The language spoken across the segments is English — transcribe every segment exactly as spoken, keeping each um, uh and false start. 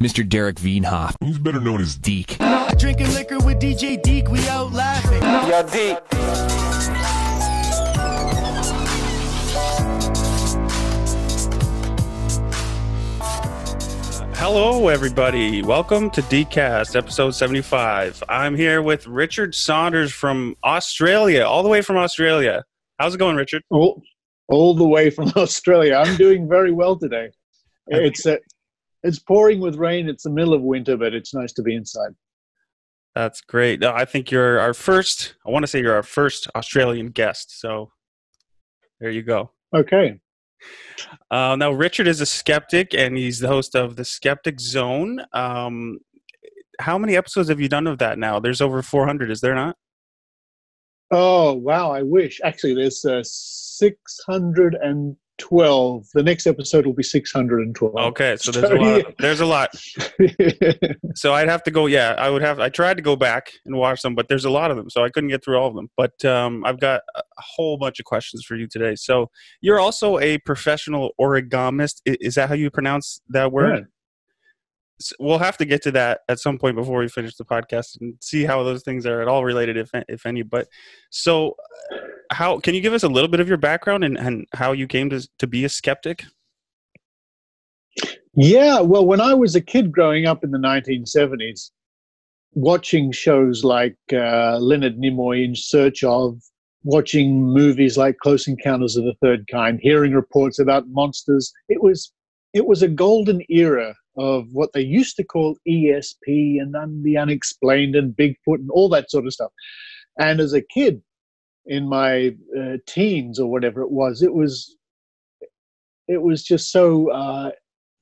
Mister Derek Vienhoff. He's better known as Deke. Drinking liquor with D J Deke, we out laughing. Yo, Deke. Hello, everybody. Welcome to Deekast, episode seventy-five. I'm here with Richard Saunders from Australia, all the way from Australia. How's it going, Richard? All, all the way from Australia. I'm doing very well today. It's uh, it's pouring with rain. It's the middle of winter, but it's nice to be inside. That's great. No, I think you're our first, I want to say you're our first Australian guest. So there you go. Okay. Uh, now, Richard is a skeptic, and he's the host of the Skeptic Zone. Um, how many episodes have you done of that now? There's over four hundred, is there not? Oh, wow, I wish. Actually, there's uh, six hundred twelve. The next episode will be six hundred twelve. Okay, so there's a lot. There's a lot. So I'd have to go, yeah, I would have, I tried to go back and watch them, but there's a lot of them, so I couldn't get through all of them. But um, I've got a whole bunch of questions for you today. So you're also a professional origamist. Is that how you pronounce that word? Yeah. So we'll have to get to that at some point before we finish the podcast and see how those things are at all related, if, if any. But so how can you give us a little bit of your background and, and how you came to, to be a skeptic? Yeah, well, when I was a kid growing up in the nineteen seventies, watching shows like uh, Leonard Nimoy, In Search Of, watching movies like Close Encounters of the Third Kind, hearing reports about monsters, it was it was a golden era of what they used to call E S P and The Unexplained and Bigfoot and all that sort of stuff. And as a kid, in my uh, teens or whatever it was, it was it was just so uh,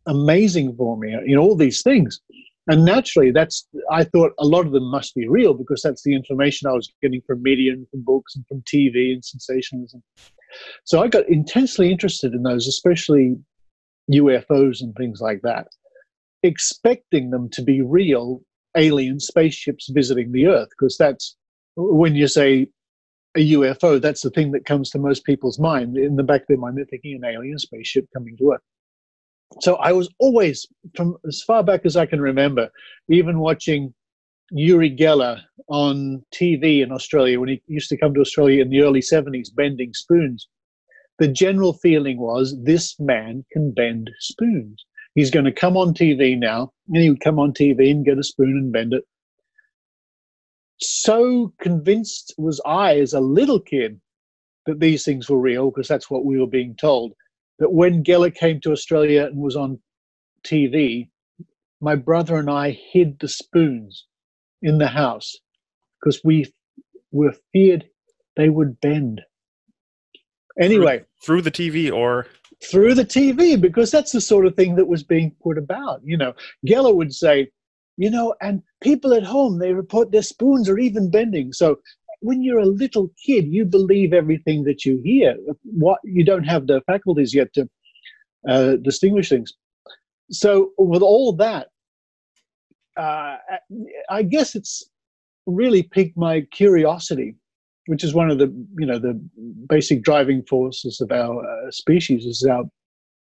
amazing for me, you know, all these things. And naturally, that's I thought a lot of them must be real because that's the information I was getting from media and from books and from T V and sensationalism. So I got intensely interested in those, especially U F Os and things like that, expecting them to be real alien spaceships visiting the Earth, because that's when you say a U F O, that's the thing that comes to most people's mind. In the back of their mind, they're thinking an alien spaceship coming to Earth. So I was always, from as far back as I can remember, even watching Uri Geller on T V in Australia, when he used to come to Australia in the early seventies, bending spoons. The general feeling was, this man can bend spoons. He's going to come on T V now, and he would come on T V and get a spoon and bend it. So convinced was I as a little kid that these things were real, because that's what we were being told, that when Geller came to Australia and was on T V, my brother and I hid the spoons in the house because we were feared they would bend. Anyway. Through, through the T V or? Through the T V, because that's the sort of thing that was being put about. You know, Geller would say, you know, and people at home, they report their spoons are even bending. So when you're a little kid, you believe everything that you hear. What, you don't have the faculties yet to uh, distinguish things. So with all that, uh, I guess it's really piqued my curiosity, which is one of the, you know, the basic driving forces of our uh, species is our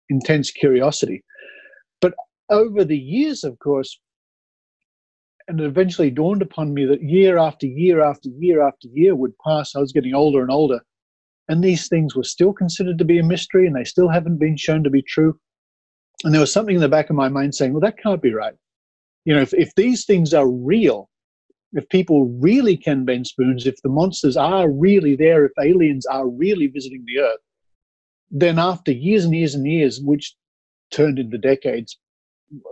intense curiosity. But over the years, of course, and it eventually dawned upon me that year after year after year after year would pass. I was getting older and older, and these things were still considered to be a mystery, and they still haven't been shown to be true. And there was something in the back of my mind saying, well, that can't be right. You know, if, if these things are real, if people really can bend spoons, if the monsters are really there, if aliens are really visiting the Earth, then after years and years and years, which turned into decades,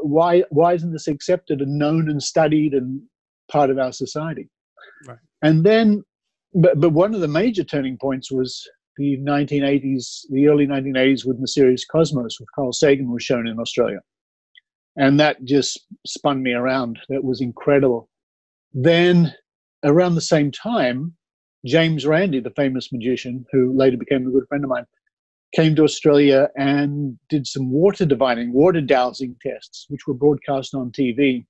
Why why isn't this accepted and known and studied and part of our society? Right. And then, but, but one of the major turning points was the nineteen eighties, the early nineteen eighties when the series Cosmos with Carl Sagan was shown in Australia. And that just spun me around. That was incredible. Then around the same time, James Randi, the famous magician who later became a good friend of mine, came to Australia and did some water divining, water dowsing tests, which were broadcast on T V.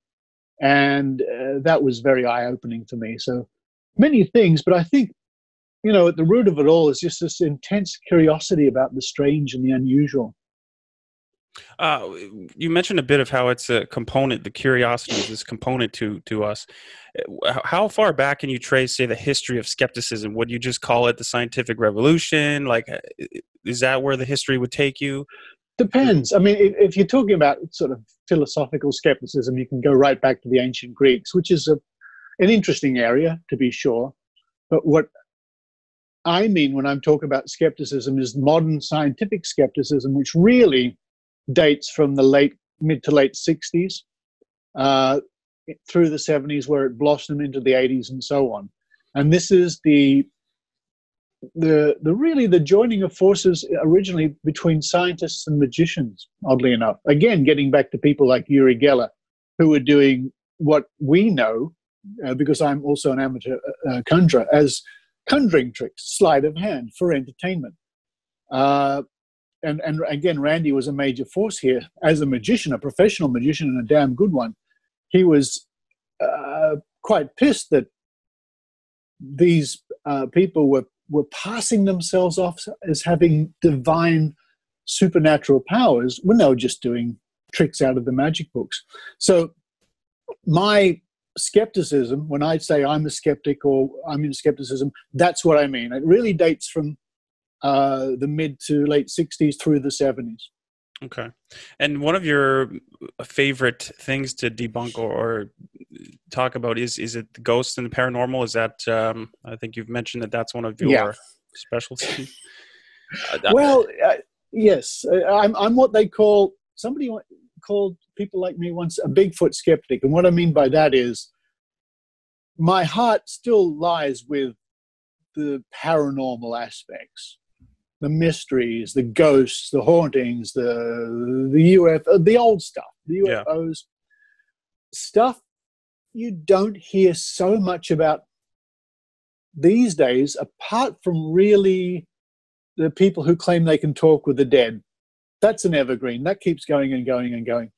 And uh, that was very eye-opening to me. So many things, but I think, you know, at the root of it all is just this intense curiosity about the strange and the unusual. Uh, you mentioned a bit of how it's a component, the curiosity is this component to, to us. How far back can you trace, say, the history of skepticism? Would you just call it the scientific revolution? Like, is that where the history would take you? Depends. I mean, if, if you're talking about sort of philosophical skepticism, you can go right back to the ancient Greeks, which is a, an interesting area, to be sure. But what I mean when I'm talking about skepticism is modern scientific skepticism, which really dates from the late mid to late sixties uh, through the seventies, where it blossomed into the eighties and so on. And this is the, the, the really the joining of forces originally between scientists and magicians, oddly enough. Again, getting back to people like Uri Geller, who were doing what we know, uh, because I'm also an amateur uh, conjurer, as conjuring tricks, sleight of hand for entertainment. Uh, And, and again, Randi was a major force here as a magician, a professional magician, and a damn good one. He was uh, quite pissed that these uh, people were, were passing themselves off as having divine supernatural powers when they were just doing tricks out of the magic books. So my skepticism, when I say I'm a skeptic or I'm in skepticism, that's what I mean. It really dates from Uh, the mid to late sixties through the seventies. Okay. And one of your favorite things to debunk or, or talk about is, is it the ghosts and the paranormal? Is that, um, I think you've mentioned that that's one of your yeah. specialties. Well, uh, yes. I'm, I'm what they call, somebody called people like me once a Bigfoot skeptic. And what I mean by that is my heart still lies with the paranormal aspects. The mysteries, the ghosts, the hauntings, the the U F O, the old stuff, the U F Os, yeah. stuff you don't hear so much about these days, apart from really the people who claim they can talk with the dead. That's an evergreen. That keeps going and going and going.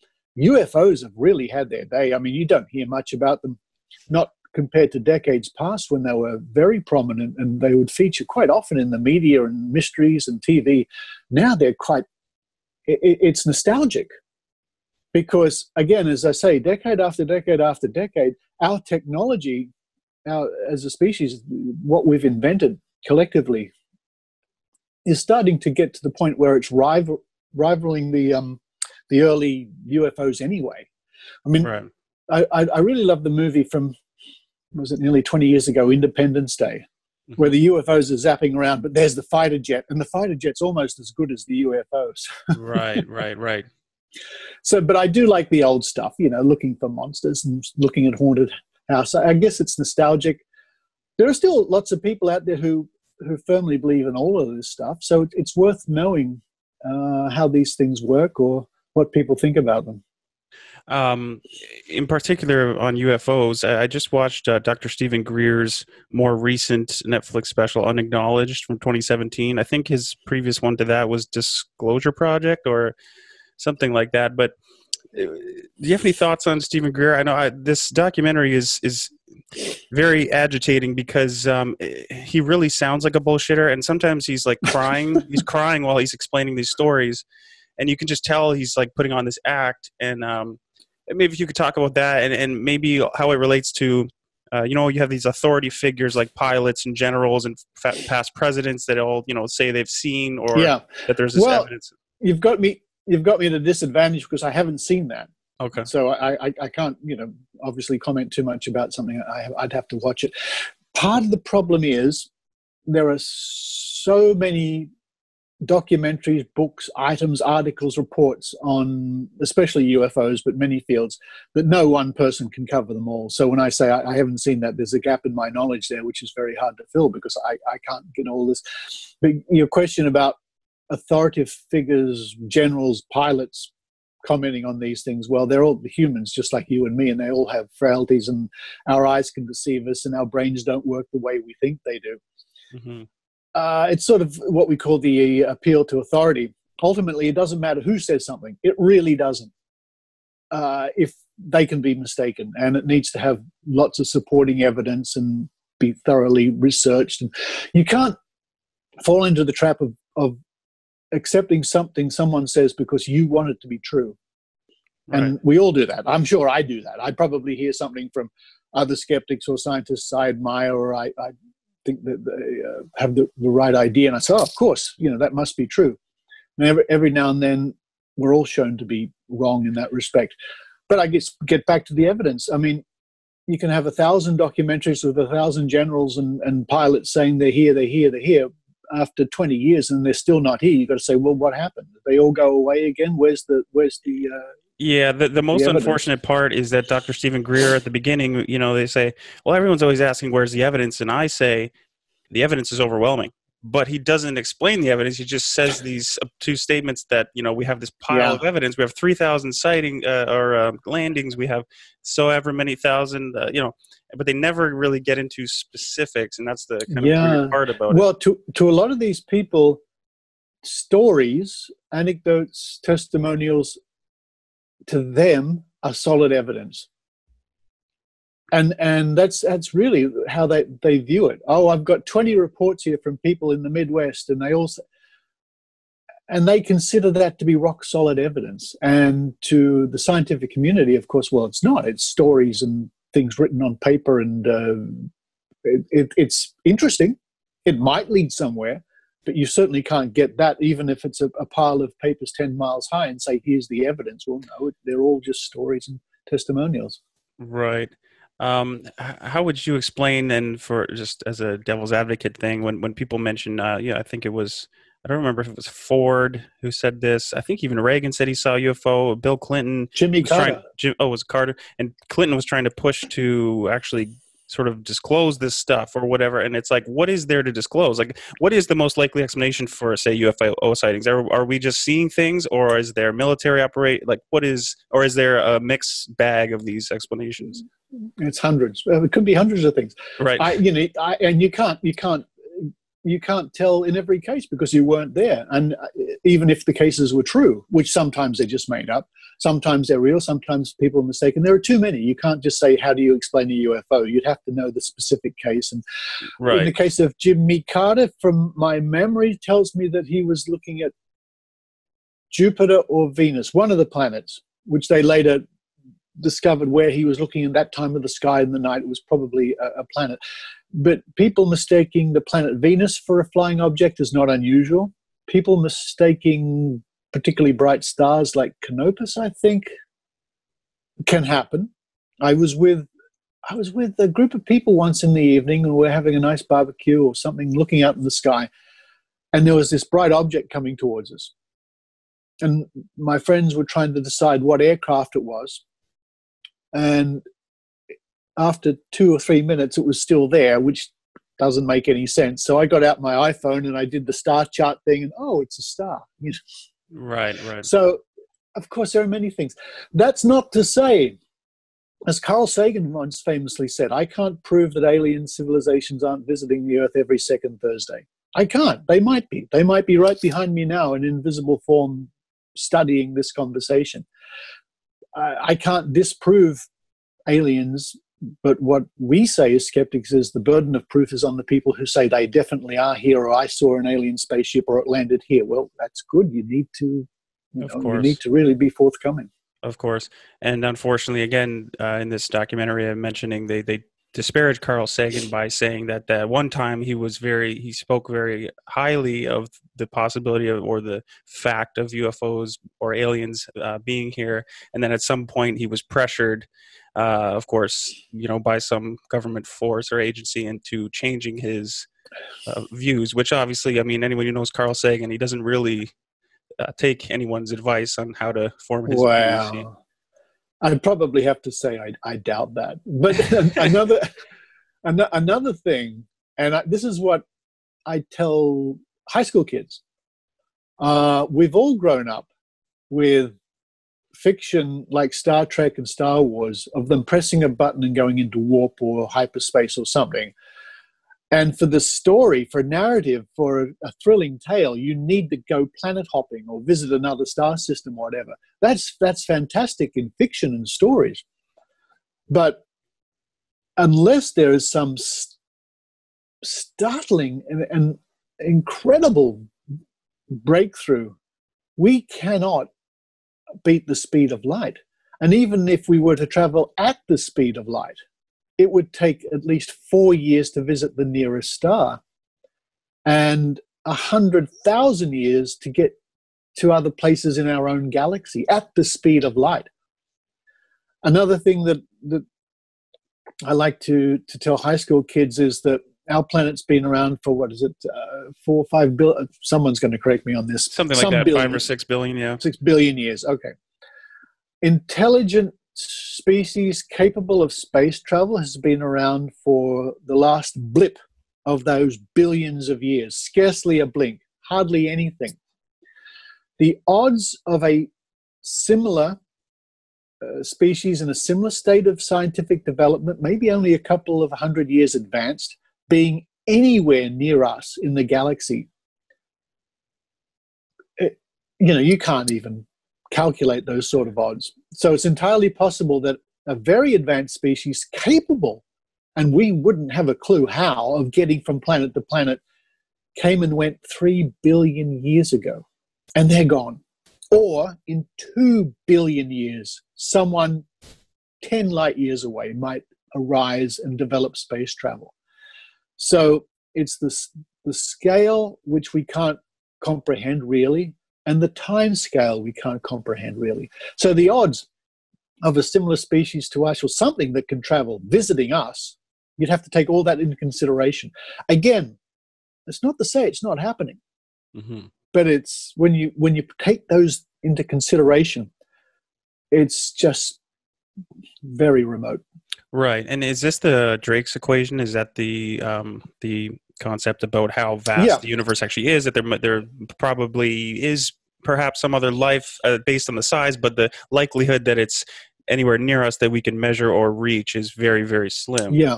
U F Os have really had their day. I mean, you don't hear much about them, not compared to decades past when they were very prominent and they would feature quite often in the media and mysteries and T V. Now they're quite, it, it's nostalgic because, again, as I say, decade after decade after decade, our technology, our, as a species, what we've invented collectively is starting to get to the point where it's rival, rivaling the, um, the early U F Os anyway. I mean, right. I, I, I really love the movie from, was it nearly twenty years ago, Independence Day, where the U F Os are zapping around, but there's the fighter jet, and the fighter jet's almost as good as the U F Os. Right, right, right. So, but I do like the old stuff, you know, looking for monsters and looking at haunted house. I guess it's nostalgic. There are still lots of people out there who, who firmly believe in all of this stuff, so it's worth knowing uh, how these things work or what people think about them. Um, in particular on U F Os, I just watched uh, Doctor Stephen Greer's more recent Netflix special, Unacknowledged, from twenty seventeen. I think his previous one to that was Disclosure Project or something like that. But uh, do you have any thoughts on Stephen Greer? I know I, this documentary is is very agitating because um, he really sounds like a bullshitter, and sometimes he's like crying. He's crying while he's explaining these stories. And you can just tell he's like putting on this act. And um, maybe if you could talk about that and, and maybe how it relates to, uh, you know, you have these authority figures like pilots and generals and fa- past presidents that all, you know, say they've seen or yeah. that there's this well, evidence. You've got me, you've got me at a disadvantage because I haven't seen that. Okay. So I, I, I can't, you know, obviously comment too much about something. I, I'd have to watch it. Part of the problem is there are so many documentaries, books, items, articles, reports on especially U F Os, but many fields, that no one person can cover them all. So when I say I, I haven't seen that, there's a gap in my knowledge there, which is very hard to fill because I, I can't get all this. But your question about authoritative figures, generals, pilots commenting on these things, well, they're all humans just like you and me, and they all have frailties, and our eyes can deceive us, and our brains don't work the way we think they do. Mm-hmm. Uh, it's sort of what we call the appeal to authority. Ultimately, it doesn't matter who says something. It really doesn't, uh, if they can be mistaken. And it needs to have lots of supporting evidence and be thoroughly researched. And you can't fall into the trap of, of accepting something someone says because you want it to be true. Right. And we all do that. I'm sure I do that. I probably hear something from other skeptics or scientists I admire, or I, I think that they uh, have the, the right idea. And I say, oh, of course, you know, that must be true. And every, every now and then we're all shown to be wrong in that respect. But I guess get back to the evidence. I mean, you can have a thousand documentaries with a thousand generals and, and pilots saying they're here, they're here, they're here. After twenty years, and they're still not here. You've got to say, well, what happened? Did they all go away again? Where's the where's the uh, yeah? The the most the unfortunate part is that Doctor Stephen Greer at the beginning, you know, they say, well, everyone's always asking where's the evidence, and I say the evidence is overwhelming. But he doesn't explain the evidence. He just says these obtuse statements that, you know, we have this pile yeah. of evidence. We have three thousand sighting uh, or uh, landings. We have so ever many thousand, uh, you know. But they never really get into specifics, and that's the kind of yeah. weird part about well, it. Well, to, to a lot of these people, stories, anecdotes, testimonials, to them are solid evidence. And and that's that's really how they, they view it. Oh, I've got twenty reports here from people in the Midwest, and they also and they consider that to be rock solid evidence. And to the scientific community, of course, well, it's not. It's stories and things written on paper, and uh, it, it, it's interesting. It might lead somewhere, but you certainly can't get that, even if it's a, a pile of papers ten miles high, and say, "Here's the evidence." Well, no, they're all just stories and testimonials. Right. Um, how would you explain, and for just as a devil's advocate thing, when when people mention, uh, yeah, I think it was. I don't remember if it was Ford who said this. I think even Reagan said he saw a U F O. Bill Clinton. Jimmy Carter. Trying, Jim, oh, it was Carter. And Clinton was trying to push to actually sort of disclose this stuff or whatever. And it's like, what is there to disclose? Like, what is the most likely explanation for, say, U F O sightings? Are, are we just seeing things, or is there military operate? Like, what is, or is there a mixed bag of these explanations? It's hundreds. It could be hundreds of things. Right. I, you know, I, and you can't, you can't, You can't tell in every case because you weren't there. And even if the cases were true, which sometimes they just made up, sometimes they're real, sometimes people are mistaken. There are too many. You can't just say, how do you explain a U F O? You'd have to know the specific case. And right. in the case of Jimmy Carter, from my memory, tells me that he was looking at Jupiter or Venus, one of the planets, which they later discovered where he was looking at that time of the sky in the night. It was probably a, a planet. But people mistaking the planet Venus for a flying object is not unusual. People mistaking particularly bright stars like Canopus, I think, can happen. I was with I was with a group of people once in the evening, and we're having a nice barbecue or something, looking out in the sky, and there was this bright object coming towards us. And my friends were trying to decide what aircraft it was, and after two or three minutes, it was still there, which doesn't make any sense. So I got out my iPhone and I did the star chart thing, and oh, it's a star. You know? Right, right. So, of course, there are many things. That's not to say, as Carl Sagan once famously said, I can't prove that alien civilizations aren't visiting the Earth every second Thursday. I can't. They might be. They might be right behind me now in invisible form studying this conversation. I, I can't disprove aliens. But what we say as skeptics is the burden of proof is on the people who say they definitely are here, or I saw an alien spaceship, or it landed here. Well, that's good. You need to, you know, of course. You need to really be forthcoming. Of course. And unfortunately, again, uh, in this documentary I'm mentioning, they, they disparage Carl Sagan by saying that at one time he was very, he spoke very highly of the possibility of, or the fact of U F Os or aliens uh, being here. And then at some point he was pressured, Uh, of course, you know, by some government force or agency into changing his uh, views, which obviously, I mean, anyone who knows Carl Sagan, he doesn't really uh, take anyone's advice on how to form his wow. views. I'd probably have to say I, I doubt that. But another an- another thing, and I, this is what I tell high school kids. Uh, we've all grown up with fiction like Star Trek and Star Wars, of them pressing a button and going into warp or hyperspace or something. And for the story, for a narrative, for a, a thrilling tale, you need to go planet hopping or visit another star system or whatever. That's, that's fantastic in fiction and stories. But unless there is some st- startling and, and incredible breakthrough. We cannot beat the speed of light. And even if we were to travel at the speed of light, it would take at least four years to visit the nearest star and one hundred thousand years to get to other places in our own galaxy at the speed of light. Another thing that, that I like to, to tell high school kids is that our planet's been around for, what is it, uh, four or five billion? Someone's going to correct me on this. Something like Some that, billion, five or six billion, yeah. Six billion years, okay. Intelligent species capable of space travel has been around for the last blip of those billions of years. Scarcely a blink, hardly anything. The odds of a similar uh, species in a similar state of scientific development, maybe only a couple of hundred years advanced, being anywhere near us in the galaxy, it, you know, you can't even calculate those sort of odds. So it's entirely possible that a very advanced species capable, and we wouldn't have a clue how, of getting from planet to planet, came and went three billion years ago. And they're gone. Or in two billion years, someone ten light years away might arise and develop space travel. So it's the, the scale which we can't comprehend really, and the time scale we can't comprehend really. So the odds of a similar species to us, or something that can travel, visiting us, you'd have to take all that into consideration. Again, it's not to say it's not happening. Mm-hmm. But it's when you when you take those into consideration, it's just very remote. Right. And is this the Drake's equation? Is that the um, the concept about how vast yeah. the universe actually is? That there there probably is perhaps some other life uh, based on the size, but the likelihood that it's anywhere near us that we can measure or reach is very, very slim. Yeah.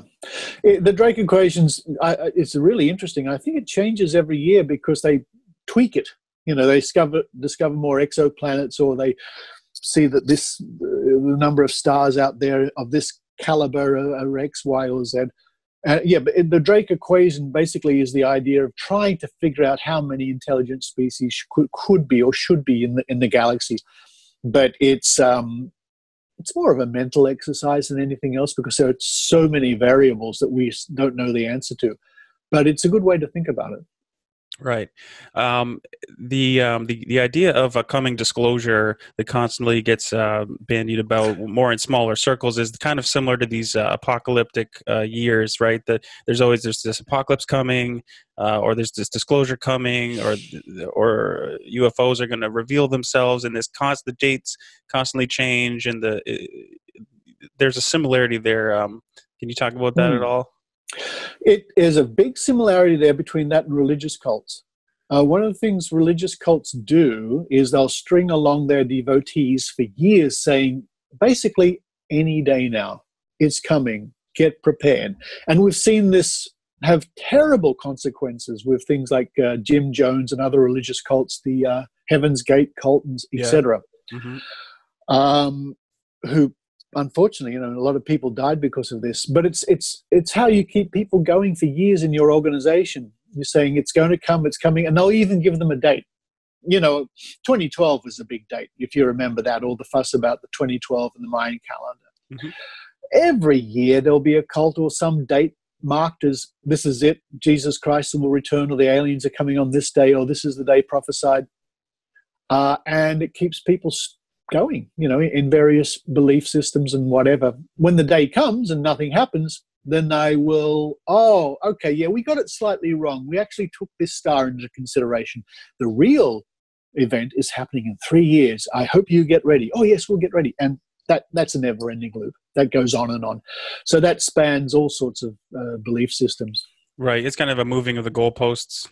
It, the Drake equations, I, it's really interesting. I think it changes every year because they tweak it, you know, they discover discover more exoplanets, or they see that this uh, the number of stars out there of this caliber are, are X, Y, or Z. Uh, yeah, but the Drake equation basically is the idea of trying to figure out how many intelligent species could, could be or should be in the in the galaxy. But it's um, it's more of a mental exercise than anything else, because there are so many variables that we don't know the answer to. But it's a good way to think about it. Right. Um, the, um, the the idea of a coming disclosure that constantly gets uh, bandied about more in smaller circles is kind of similar to these uh, apocalyptic uh, years, right? That there's always there's this apocalypse coming, uh, or there's this disclosure coming, or or U F Os are going to reveal themselves, and this constant dates constantly change, and the uh, there's a similarity there. Um, can you talk about that mm. at all? It is a big similarity there between that and religious cults. Uh, one of the things religious cults do is they'll string along their devotees for years saying, basically, any day now, it's coming, get prepared. And we've seen this have terrible consequences with things like uh, Jim Jones and other religious cults, the uh, Heaven's Gate cult, et cetera, yeah. mm-hmm. um, who... Unfortunately, you know, a lot of people died because of this. But it's it's it's how you keep people going for years in your organization. You're saying it's going to come, it's coming, and they'll even give them a date. You know, twenty twelve was a big date, if you remember that, all the fuss about the twenty twelve and the Mayan calendar. Mm-hmm. Every year there'll be a cult or some date marked as this is it, Jesus Christ will return, or the aliens are coming on this day, or this is the day prophesied. Uh, and it keeps people st- going, you know, in various belief systems and whatever. When the day comes and nothing happens, then they will, oh, okay, yeah, we got it slightly wrong. We actually took this star into consideration. The real event is happening in three years. I hope you get ready. Oh, yes, we'll get ready. And that that's a never-ending loop. That goes on and on. So that spans all sorts of uh, belief systems. Right. It's kind of a moving of the goalposts.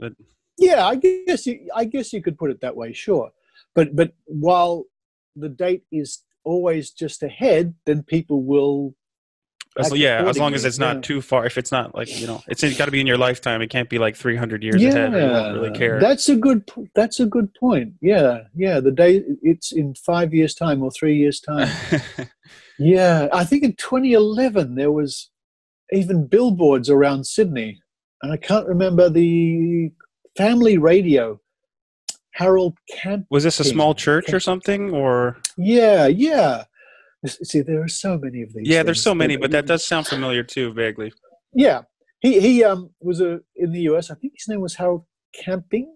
That... Yeah, I guess, you, I guess you could put it that way, sure. But but while the date is always just ahead, then people will. As, yeah, as long as it's not yeah. too far. If it's not like, you know, it's, it's got to be in your lifetime. It can't be like three hundred years yeah, ahead. You don't really care. That's a good. That's a good point. Yeah, yeah. The day it's in five years' time or three years' time. yeah, I think in twenty eleven there was even billboards around Sydney, and I can't remember the Family Radio Harold Camping. Was this a small church Camping. or something? Or yeah, yeah. See, there are so many of these. Yeah, things. there's so many, but that does sound familiar too, vaguely. Yeah, he he um was a in the U S. I think his name was Harold Camping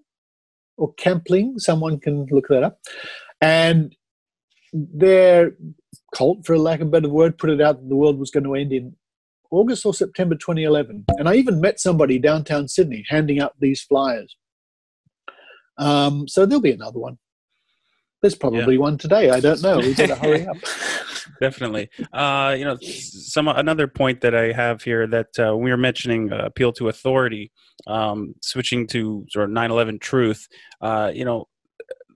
or Campling. Someone can look that up. And their cult, for lack of a better word, put it out that the world was going to end in August or September twenty eleven. And I even met somebody downtown Sydney handing out these flyers. Um, so there'll be another one. There's probably yeah. one today. I don't know. We've got to hurry up. Definitely. Uh, you know, some another point that I have here that uh, we were mentioning uh, appeal to authority, um, switching to sort of nine eleven truth. Uh, you know,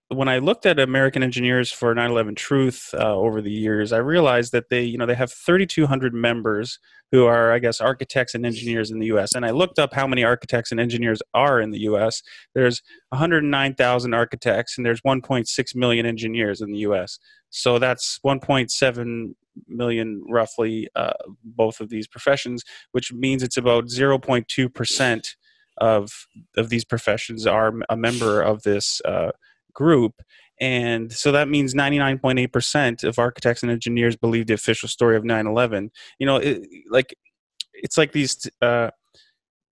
when I looked at American Engineers for nine eleven Truth uh, over the years, I realized that they, you know, they have thirty-two hundred members who are, I guess, architects and engineers in the U S. And I looked up how many architects and engineers are in the U S. There's one hundred nine thousand architects, and there's one point six million engineers in the U S. So that's one point seven million, roughly, uh, both of these professions, which means it's about zero point two percent of of these professions are a member of this uh group. And so that means ninety-nine point eight percent of architects and engineers believe the official story of nine eleven. You know, it, like it's like these, uh,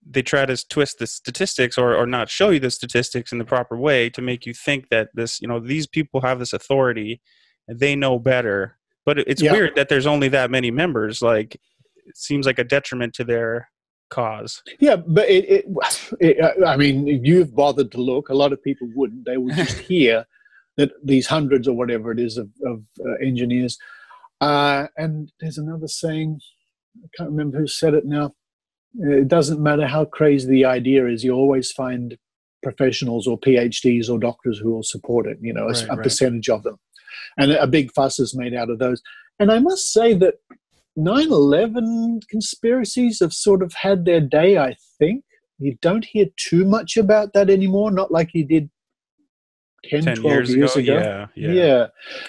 they try to twist the statistics or, or not show you the statistics in the proper way to make you think that this, you know, these people have this authority and they know better. But it's yeah. weird that there's only that many members. Like it seems like a detriment to their cause. Yeah, but it, it, it I mean, if you've bothered to look, a lot of people wouldn't. They would just hear that these hundreds or whatever it is of, of uh, engineers. Uh, and there's another saying, I can't remember who said it now. It doesn't matter how crazy the idea is, you always find professionals or P H Ds or doctors who will support it, you know, right, a, a right. percentage of them. And a big fuss is made out of those. And I must say that nine eleven conspiracies have sort of had their day, I think. You don't hear too much about that anymore, not like you did ten, twelve years ago. Yeah, yeah. yeah.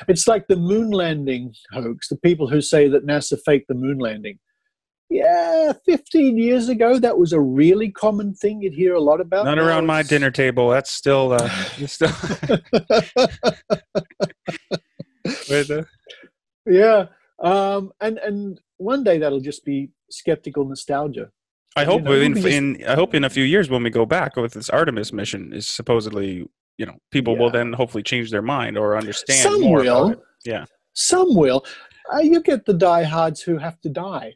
It's like the moon landing hoax, the people who say that NASA faked the moon landing. Yeah, fifteen years ago, that was a really common thing you'd hear a lot about. Not around my dinner table. That's still... Uh, still Wait, uh... Yeah. Um, and, and one day that'll just be skeptical nostalgia. I hope, you know, in, just, in, I hope in a few years when we go back with this Artemis mission is supposedly, you know, people yeah. will then hopefully change their mind or understand Some more will. About it. Yeah. Some will. Uh, you get the diehards who have to die.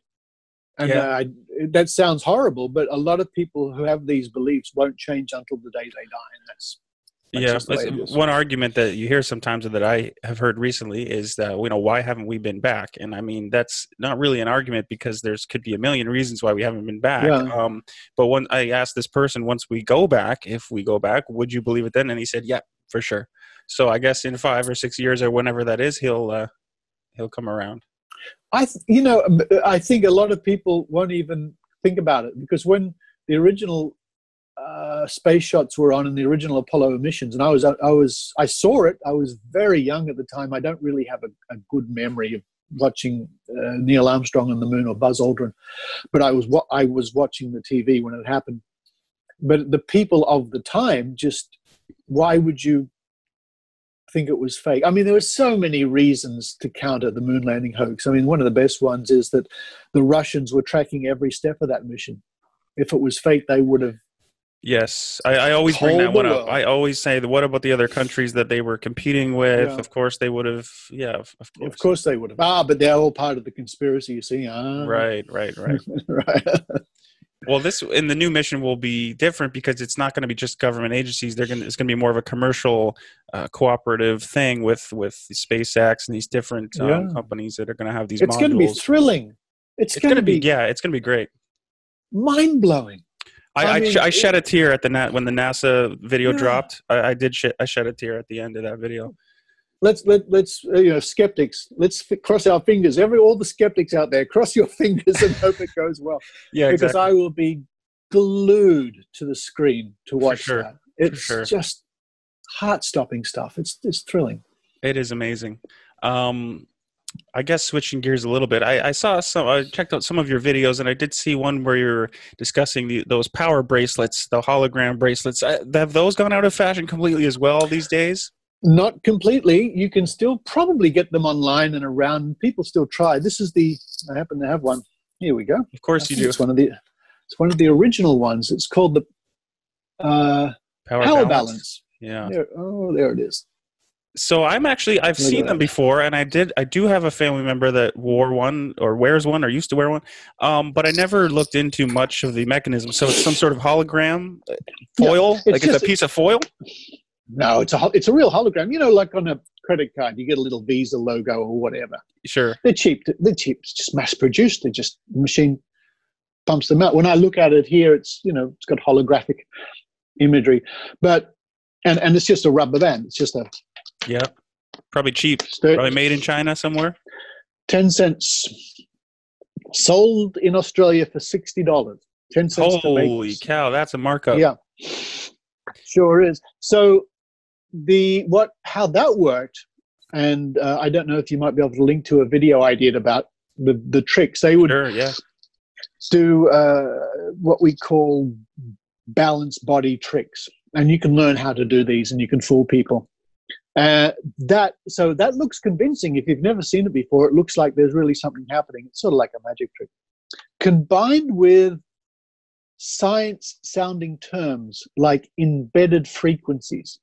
And yeah. uh, I, that sounds horrible, but a lot of people who have these beliefs won't change until the day they die. And that's Yeah, one argument that you hear sometimes, or that I have heard recently, is that, you know, why haven't we been back? And I mean, that's not really an argument because there's could be a million reasons why we haven't been back. Yeah. Um, but when I asked this person, once we go back, if we go back, would you believe it then? And he said, yeah, for sure. So I guess in five or six years or whenever that is, he'll uh, he'll come around. I, th you know, I think a lot of people won't even think about it because when the original Uh, space shots were on in the original Apollo missions, and I was, I was, I saw it. I was very young at the time. I don't really have a, a good memory of watching uh, Neil Armstrong on the moon or Buzz Aldrin, but I was, I was watching the T V when it happened. But the people of the time just, why would you think it was fake? I mean, there were so many reasons to counter the moon landing hoax. I mean, one of the best ones is that the Russians were tracking every step of that mission. If it was fake, they would have. Yes, I, I always bring that one up. I always say, that, what about the other countries that they were competing with? Yeah. Of course they would have. Yeah, of course. Of course they would have. Ah, but they're all part of the conspiracy, you see. Ah. Right, right, right. right. Well, this in the new mission will be different because it's not going to be just government agencies. They're going. It's going to be more of a commercial, uh, cooperative thing with with SpaceX and these different um, yeah. companies that are going to have these. It's going to be thrilling. It's, it's going to be, be yeah. It's going to be great. Mind blowing. I, I, I, mean, sh I shed a tear at the Na when the NASA video yeah. dropped. I, I did. Sh I shed a tear at the end of that video. Let's let let's uh, you know, skeptics. Let's f cross our fingers. Every all the skeptics out there, cross your fingers and hope it goes well. Yeah, exactly. Because I will be glued to the screen to watch sure. that. It's sure. just heart-stopping stuff. It's it's thrilling. It is amazing. Um, I guess switching gears a little bit, I, I saw some, I checked out some of your videos, and I did see one where you're discussing the, those power bracelets, the hologram bracelets. I, have those gone out of fashion completely as well these days? Not completely. You can still probably get them online and around. People still try. This is the, I happen to have one. Here we go. Of course you do. It's one of the, it's one of the original ones. It's called the uh, Power, Power Balance. Balance. Yeah. There, oh, there it is. So I'm actually, I've Look seen them before, and I did, I do have a family member that wore one or wears one or used to wear one, um, but I never looked into much of the mechanism. So it's some sort of hologram foil, yeah, it's like just, it's a piece of foil? No, it's a, it's a real hologram. You know, like on a credit card, you get a little Visa logo or whatever. Sure. They're cheap. They're cheap. It's just mass produced. They just, the machine pumps them out. When I look at it here, it's, you know, it's got holographic imagery, but, and, and it's just a rubber band. It's just a, yeah, probably cheap. Probably made in China somewhere. ten cents. Sold in Australia for sixty dollars. ten cents. Holy cow, that's a markup. Yeah, sure is. So the what how that worked, and uh, I don't know if you might be able to link to a video I did about the, the tricks. They would sure, yeah. do uh, what we call balance body tricks. And you can learn how to do these, and you can fool people. Uh, that so that looks convincing. If you've never seen it before, it looks like there's really something happening. It's sort of like a magic trick, combined with science-sounding terms like embedded frequencies,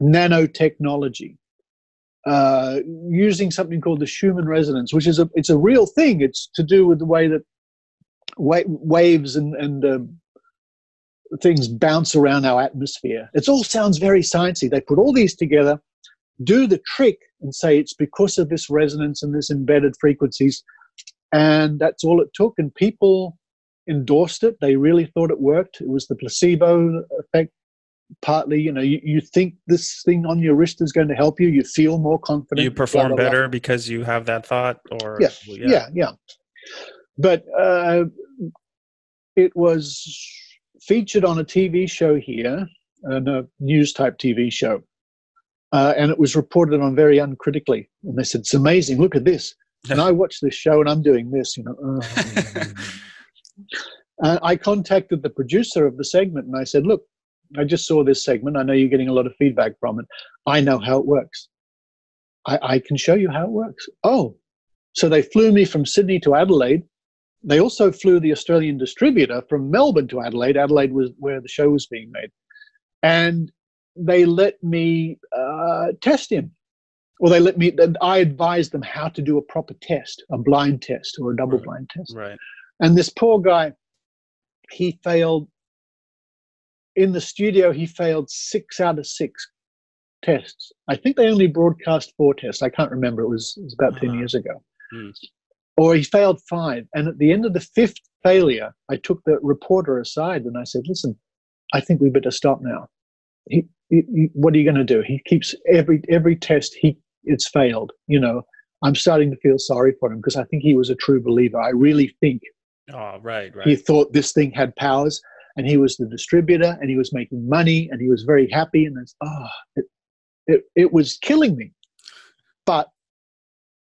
nanotechnology, uh, using something called the Schumann Resonance, which is a it's a real thing. It's to do with the way that wa waves and and um, things bounce around our atmosphere. It all sounds very sciencey. They put all these together, do the trick, and say it's because of this resonance and this embedded frequencies, and that's all it took. And people endorsed it. They really thought it worked. It was the placebo effect, partly. You know, you, you think this thing on your wrist is going to help you. You feel more confident. You perform blah, blah, better blah. because you have that thought. Or yeah, yeah, yeah. yeah. But uh, it was featured on a T V show here, and a news-type T V show. Uh, and it was reported on very uncritically. And they said, it's amazing, look at this. And I watched this show and I'm doing this, you know. Oh. And I contacted the producer of the segment and I said, look, I just saw this segment. I know you're getting a lot of feedback from it. I know how it works. I, I can show you how it works. Oh, so they flew me from Sydney to Adelaide. They also flew the Australian distributor from Melbourne to Adelaide. Adelaide was where the show was being made. And they let me uh, test him. Well, they let me, I advised them how to do a proper test, a blind test or a double right. blind test. Right. And this poor guy, he failed, in the studio, he failed six out of six tests. I think they only broadcast four tests. I can't remember. It was, it was about uh-huh. ten years ago. Mm. Or he failed five. And at the end of the fifth failure, I took the reporter aside and I said, listen, I think we better stop now. He, he, he, what are you going to do? He keeps every, every test, he, it's failed. You know, I'm starting to feel sorry for him because I think he was a true believer. I really think oh, right, right. he thought this thing had powers, and he was the distributor and he was making money and he was very happy. And it's, oh, it, it, it was killing me. But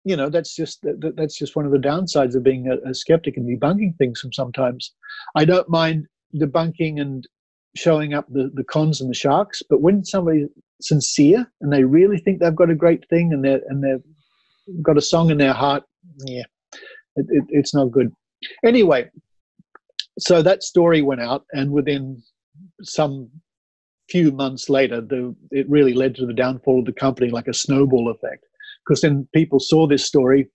you know, that's just that's just one of the downsides of being a, a skeptic and debunking things from sometimes. I don't mind debunking and showing up the, the cons and the sharks, but when somebody's sincere and they really think they've got a great thing and they're and they've got a song in their heart, yeah, it, it, it's not good. Anyway, so that story went out, and within some few months later, the it really led to the downfall of the company, like a snowball effect. Because then people saw this story,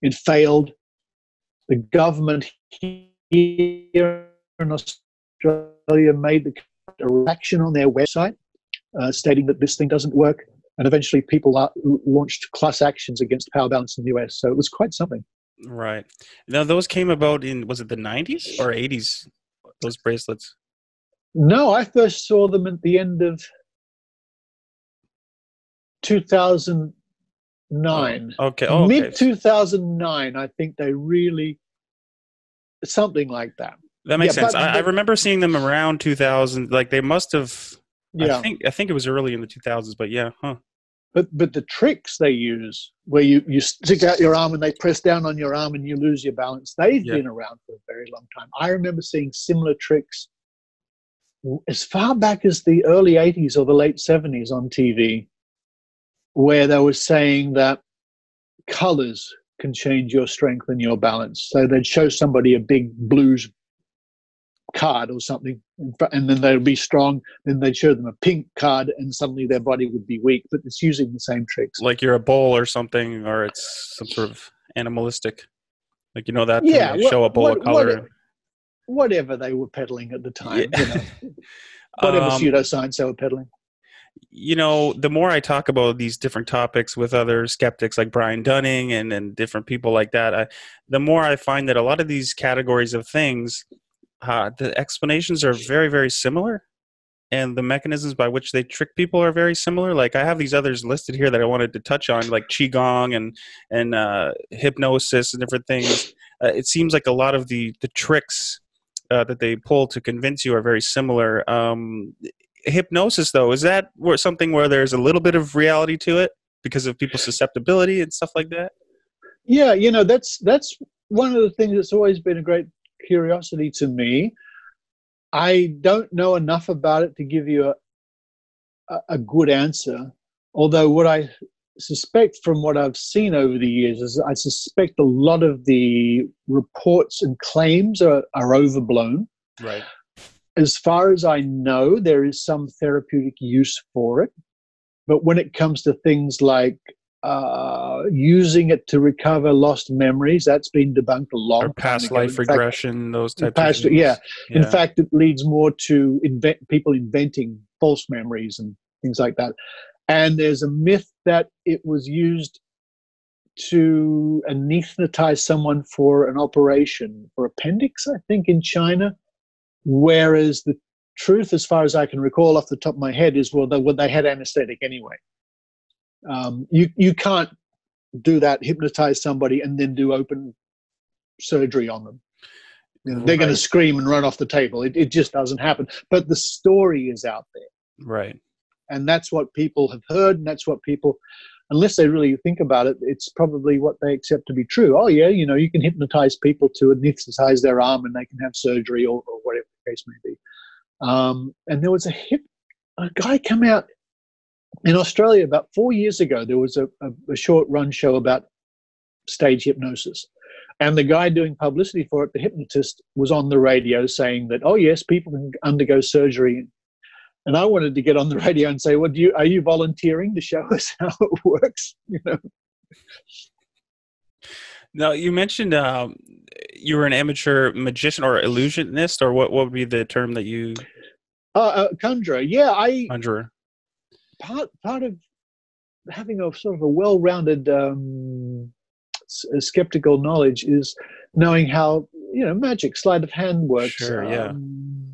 it failed. The government here in Australia made the action on their website, uh, stating that this thing doesn't work. And eventually people out, launched class actions against power balance in the U S. So it was quite something. Right. Now those came about in, was it the nineties or eighties, those bracelets? No, I first saw them at the end of two thousand. Nine. Oh, okay. Oh, Mid two thousand nine, I think they really something like that. That makes yeah, sense. I, they, I remember seeing them around two thousand. Like they must have. Yeah. I think I think it was early in the two thousands, but yeah, huh? But but the tricks they use, where you, you stick out your arm and they press down on your arm and you lose your balance, they've yeah. been around for a very long time. I remember seeing similar tricks as far back as the early eighties or the late seventies on T V, where they were saying that colors can change your strength and your balance. So they'd show somebody a big blues card or something, and then they'd be strong, then they'd show them a pink card and suddenly their body would be weak. But it's using the same tricks, like you're a bull or something, or it's some sort of animalistic, like, you know, that yeah thing, like what, show a bull what, of color whatever, whatever they were peddling at the time, yeah. you know, whatever um, pseudoscience they were peddling. You know, the more I talk about these different topics with other skeptics like Brian Dunning and, and different people like that, I, the more I find that a lot of these categories of things, uh, the explanations are very, very similar, and the mechanisms by which they trick people are very similar. Like, I have these others listed here that I wanted to touch on, like Qigong and, and uh, hypnosis and different things. Uh, it seems like a lot of the, the tricks uh, that they pull to convince you are very similar. Um, hypnosis, though, is that something where there's a little bit of reality to it because of people's susceptibility and stuff like that? Yeah, you know, that's that's one of the things that's always been a great curiosity to me. I don't know enough about it to give you a, a good answer, although what I suspect from what I've seen over the years is I suspect a lot of the reports and claims are, are overblown. Right. As far as I know, there is some therapeutic use for it. But when it comes to things like uh, using it to recover lost memories, that's been debunked a lot. Or past life regression, those types of things. Yeah. yeah. In fact, it leads more to invent, people inventing false memories and things like that. And there's a myth that it was used to anesthetize someone for an operation for appendix, I think, in China. Whereas the truth, as far as I can recall off the top of my head, is, well, they, well, they had anesthetic anyway. Um, you, you can't do that, hypnotize somebody, and then do open surgery on them. You know, they're right. going to scream and run off the table. It, it just doesn't happen. But the story is out there. Right. And that's what people have heard, and that's what people, unless they really think about it, it's probably what they accept to be true. Oh, yeah, you know, you can hypnotize people to anesthetize their arm and they can have surgery, or, or whatever the case may be. Um, and there was a, hip, a guy come out in Australia about four years ago. There was a, a, a short-run show about stage hypnosis. And the guy doing publicity for it, the hypnotist, was on the radio saying that, oh, yes, people can undergo surgery. And I wanted to get on the radio and say, "Well, do you, are you volunteering to show us how it works?" You know. Now, you mentioned um, you were an amateur magician or illusionist, or what? What would be the term that you? Uh, uh, conjurer. Yeah, I. Conjurer. Part part of having a sort of a well-rounded um, skeptical knowledge is knowing how, you know, magic, sleight of hand works. Sure. Yeah. Um,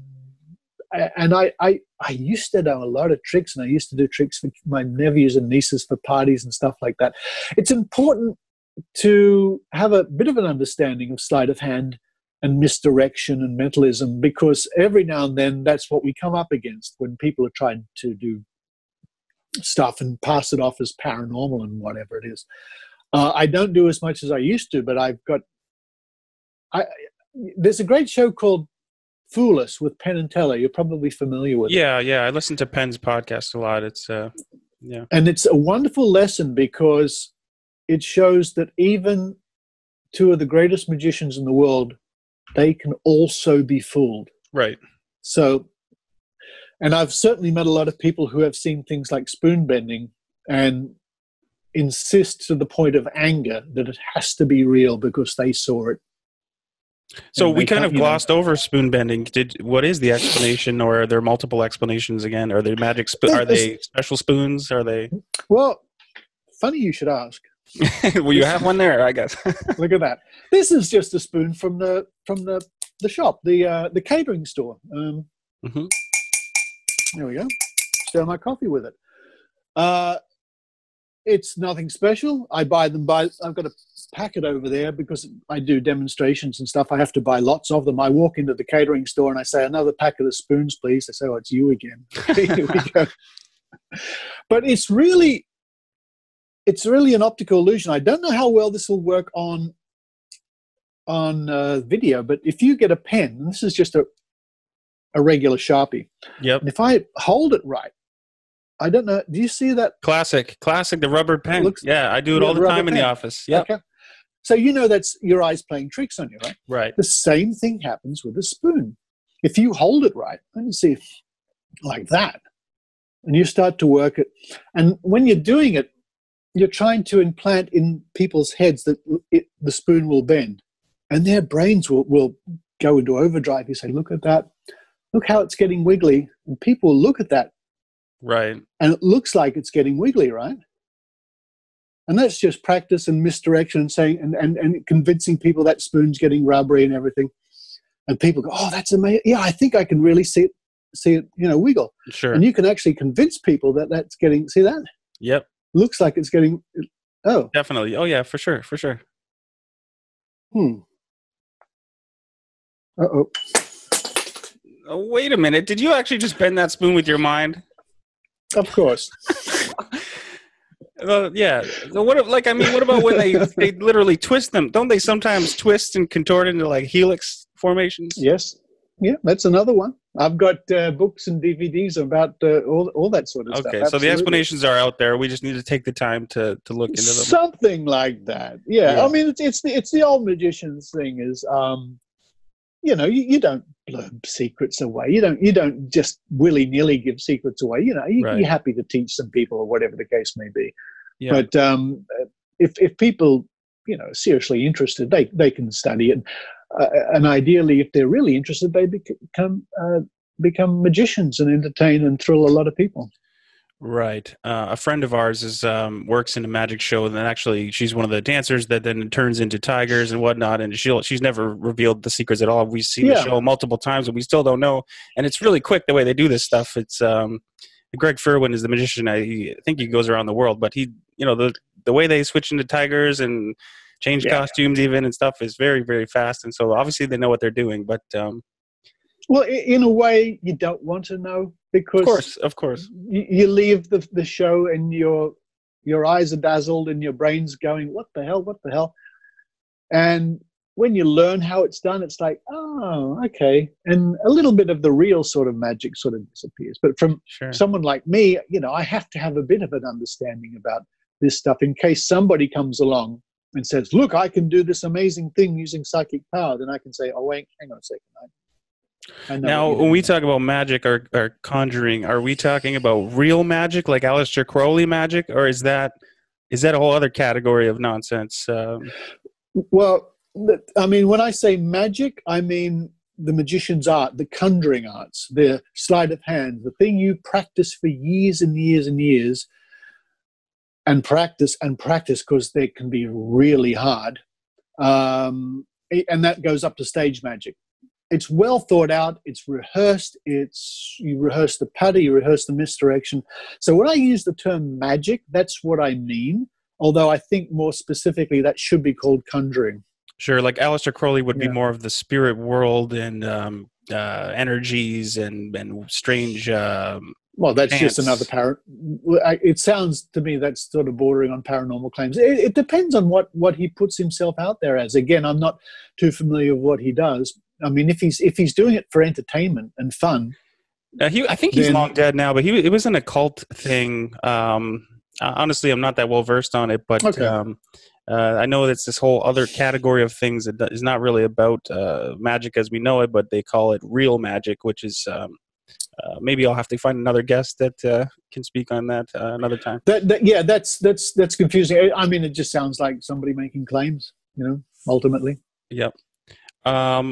And I, I, I used to know a lot of tricks, and I used to do tricks for my nephews and nieces for parties and stuff like that. It's important to have a bit of an understanding of sleight of hand and misdirection and mentalism, because every now and then that's what we come up against when people are trying to do stuff and pass it off as paranormal and whatever it is. Uh, I don't do as much as I used to, but I've got... I, there's a great show called Fool Us with Penn and Teller. You're probably familiar with yeah, it. Yeah, yeah. I listen to Penn's podcast a lot. It's uh, yeah, and it's a wonderful lesson, because it shows that even two of the greatest magicians in the world, they can also be fooled. Right. So, and I've certainly met a lot of people who have seen things like spoon bending and insist to the point of anger that it has to be real because they saw it. So we kind of glossed over spoon bending. Did what is the explanation, or are there multiple explanations again? Are they magic? Sp- are they special spoons? Are they? Well, funny you should ask. Well, you have one there, I guess. Look at that. This is just a spoon from the from the the shop, the uh, the catering store. Um, mm-hmm. There we go. Stir my coffee with it. Uh, It's nothing special. I buy them by, I've got a packet over there because I do demonstrations and stuff. I have to buy lots of them. I walk into the catering store and I say, another packet of spoons, please. They say, oh, it's you again. Here we go. But it's really it's really an optical illusion. I don't know how well this will work on on uh, video, but if you get a pen, this is just a a regular Sharpie. Yep. And if I hold it right, I don't know. Do you see that? Classic, classic, the rubber pen. Looks, yeah, I do it all the time pen. in the office. Yeah. Okay. So you know that's your eyes playing tricks on you, right? Right. The same thing happens with a spoon. If you hold it right, let me see, like that, and you start to work it. And when you're doing it, you're trying to implant in people's heads that it, the spoon will bend, and their brains will, will go into overdrive. You say, look at that. Look how it's getting wiggly. And people look at that. Right. And it looks like it's getting wiggly, right? And that's just practice and misdirection and saying and, and, and convincing people that spoon's getting rubbery and everything. And people go, oh, that's amazing. Yeah, I think I can really see it, see it, you know, wiggle. Sure. And you can actually convince people that that's getting, see that? Yep. Looks like it's getting, oh. Definitely. Oh, yeah, for sure, for sure. Hmm. Uh-oh. Oh, wait a minute. Did you actually just bend that spoon with your mind? Of course. uh, yeah. So what? Like, I mean, what about when they, they literally twist them? Don't they sometimes twist and contort into like helix formations? Yes. Yeah, that's another one. I've got uh, books and D V Ds about uh, all, all that sort of okay, stuff. Okay, so the explanations are out there. We just need to take the time to, to look into them. Something like that. Yeah. yeah. I mean, it's, it's, the, it's the old magician's thing is... Um, You know, you, you don't blow secrets away. You don't you don't just willy-nilly give secrets away. You know, you, right. you're happy to teach some people or whatever the case may be. Yeah. But um, if if people, you know, seriously interested, they they can study it. Uh, and ideally, if they're really interested, they become uh, become magicians and entertain and thrill a lot of people. Right. Uh, a friend of ours is um, works in a magic show, and then actually she's one of the dancers that then turns into tigers and whatnot. And she'll she's never revealed the secrets at all. We've seen yeah. the show multiple times, and we still don't know. And it's really quick the way they do this stuff. It's um, Greg Furwin is the magician. I, he, I think he goes around the world, but he, you know, the the way they switch into tigers and change yeah. costumes even and stuff is very very fast. And so obviously they know what they're doing. But um, well, in a way, you don't want to know. Because of course, of course. You, you leave the, the show and your your eyes are dazzled and your brain's going, what the hell, what the hell? And when you learn how it's done, it's like, oh, okay. And a little bit of the real sort of magic sort of disappears. But from sure. someone like me, you know, I have to have a bit of an understanding about this stuff in case somebody comes along and says, look, I can do this amazing thing using psychic power. Then I can say, oh, wait, hang on a second. I Now, when we talk about magic or, or conjuring, are we talking about real magic, like Aleister Crowley magic, or is that is that a whole other category of nonsense? Um, well, I mean, when I say magic, I mean the magician's art, the conjuring arts, the sleight of hand, the thing you practice for years and years and years, and practice and practice because they can be really hard, um, and that goes up to stage magic. It's well thought out, it's rehearsed, it's you rehearse the patter, you rehearse the misdirection. So when I use the term magic, that's what I mean, although I think more specifically that should be called conjuring. Sure, like Aleister Crowley would yeah. be more of the spirit world and um, uh, energies and, and strange um, Well, that's pants. just another par- It sounds to me that's sort of bordering on paranormal claims. It, it depends on what, what he puts himself out there as. Again, I'm not too familiar with what he does. I mean, if he's if he's doing it for entertainment and fun, uh, he I think he's then, long dead now. But he it was an occult thing. Um, honestly, I'm not that well versed on it, but okay. um, uh, I know that's this whole other category of things that is not really about uh, magic as we know it, but they call it real magic, which is um, uh, maybe I'll have to find another guest that uh, can speak on that uh, another time. That, that yeah, that's that's that's confusing. I mean, it just sounds like somebody making claims, you know. Ultimately, yep. Um,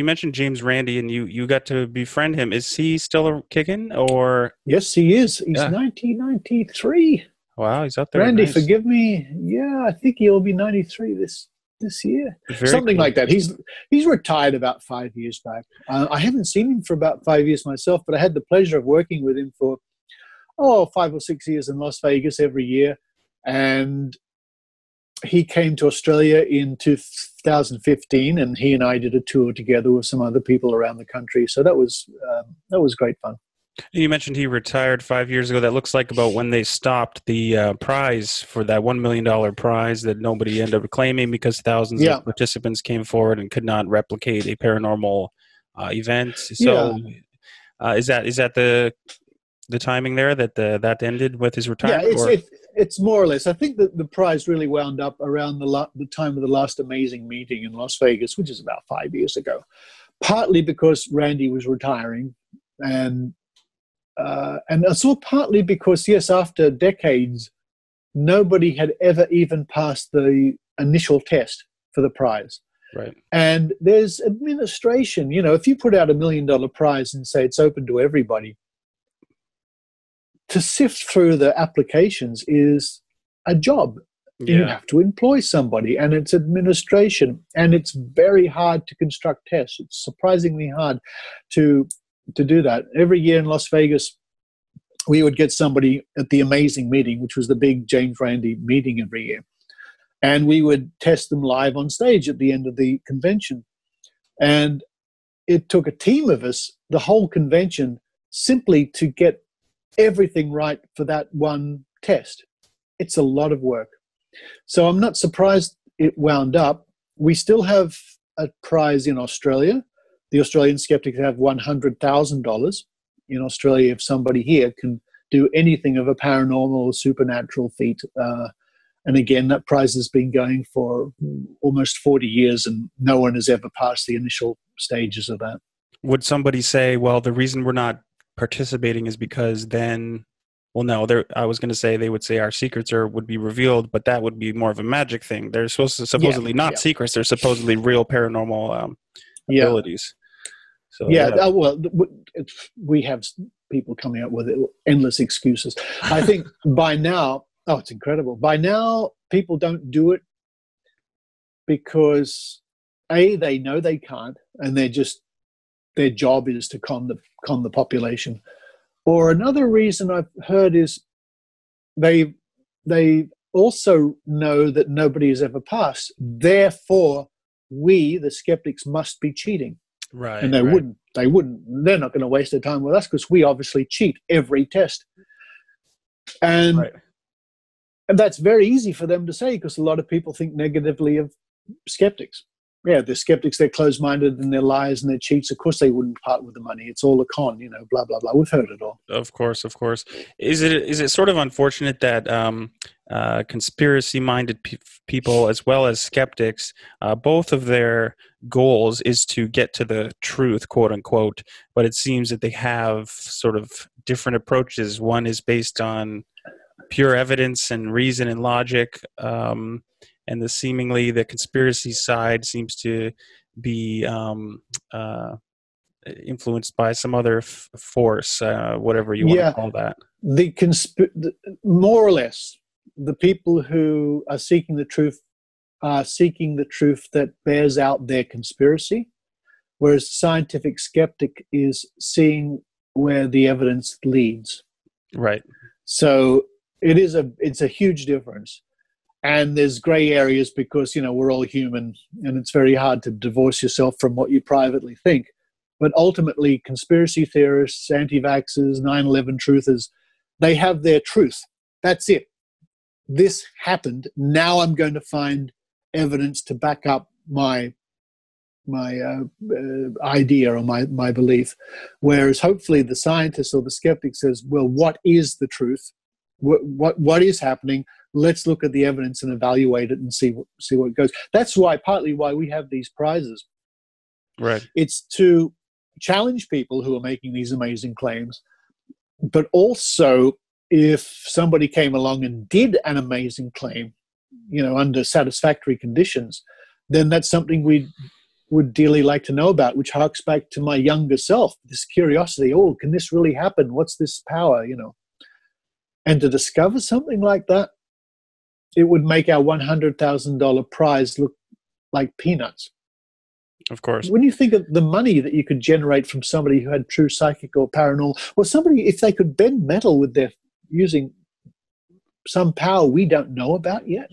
You mentioned James Randi, and you, you got to befriend him. Is he still kicking? Or yes, he is. He's yeah. nineteen ninety-three. Wow, he's up there. Randy, nice. Forgive me. Yeah, I think he'll be ninety-three this this year. Very Something cool. like that. He's he's retired about five years back. Uh, I haven't seen him for about five years myself, but I had the pleasure of working with him for oh five or six years in Las Vegas every year, and he came to Australia in two. two thousand fifteen, and he and I did a tour together with some other people around the country. So that was um, that was great fun. You mentioned he retired five years ago. That looks like about when they stopped the uh, prize for that one million dollars prize that nobody ended up claiming because thousands yeah. of participants came forward and could not replicate a paranormal uh, event. So yeah. uh, is that is that the the timing there that the, that ended with his retirement? Yeah, it's, or? It, it's more or less. I think that the prize really wound up around the, la- the time of the last amazing meeting in Las Vegas, which is about five years ago, partly because Randy was retiring and Uh, and it's all partly because, yes, after decades, nobody had ever even passed the initial test for the prize. Right. And there's administration. You know, if you put out a million-dollar prize and say it's open to everybody, to sift through the applications is a job. Yeah. You have to employ somebody, and it's administration. And it's very hard to construct tests. It's surprisingly hard to... to do that. Every year in Las Vegas, we would get somebody at the amazing meeting, which was the big James Randi meeting every year. And we would test them live on stage at the end of the convention. And it took a team of us, the whole convention, simply to get everything right for that one test. It's a lot of work. So I'm not surprised it wound up. We still have a prize in Australia. The Australian skeptics have one hundred thousand dollars in Australia if somebody here can do anything of a paranormal or supernatural feat. Uh, and again, that prize has been going for almost forty years, and no one has ever passed the initial stages of that. Would somebody say, well, the reason we're not participating is because then, well, no, I was going to say they would say our secrets are would be revealed, but that would be more of a magic thing. They're supposed to, supposedly yeah, not yeah. secrets. They're supposedly real paranormal um abilities. So, yeah, yeah. Uh, well, we have people coming up with endless excuses. I think by now, oh, it's incredible. By now, people don't do it because A, they know they can't, and they're just, their job is to con the con the population. Or another reason I've heard is they they also know that nobody has ever passed. Therefore, we, the skeptics, must be cheating. Right. And they right. wouldn't. They wouldn't. They're not going to waste their time with us because we obviously cheat every test. And, right. and that's very easy for them to say because a lot of people think negatively of skeptics. Yeah, they're skeptics, they're closed-minded, and they're liars and they're cheats. Of course they wouldn't part with the money. It's all a con, you know, blah, blah, blah. We've heard it all. Of course, of course. Is it is it sort of unfortunate that um, uh, conspiracy-minded pe- people as well as skeptics, uh, both of their goals is to get to the truth, quote-unquote, but it seems that they have sort of different approaches. One is based on pure evidence and reason and logic, um and the seemingly the conspiracy side seems to be um, uh, influenced by some other f- force, uh, whatever you want yeah. to call that. The consp- the, more or less, the people who are seeking the truth are seeking the truth that bears out their conspiracy, whereas the scientific skeptic is seeing where the evidence leads. Right. So it is a it's a huge difference. And there's gray areas because, you know, we're all human and it's very hard to divorce yourself from what you privately think. But ultimately, conspiracy theorists, anti-vaxxers, nine eleven truthers, they have their truth. That's it. This happened. Now I'm going to find evidence to back up my my uh, uh, idea or my, my belief. Whereas hopefully the scientist or the skeptic says, well, what is the truth? What, what what is happening? Let's look at the evidence and evaluate it and see see where it goes. That's why partly why we have these prizes. Right. It's to challenge people who are making these amazing claims, but also if somebody came along and did an amazing claim, you know, under satisfactory conditions, then that's something we would dearly like to know about, which harks back to my younger self, this curiosity. Oh, can this really happen? What's this power? You know. And to discover something like that, it would make our one hundred thousand dollars prize look like peanuts. Of course. When you think of the money that you could generate from somebody who had true psychic or paranormal, or somebody, if they could bend metal with their using some power we don't know about yet.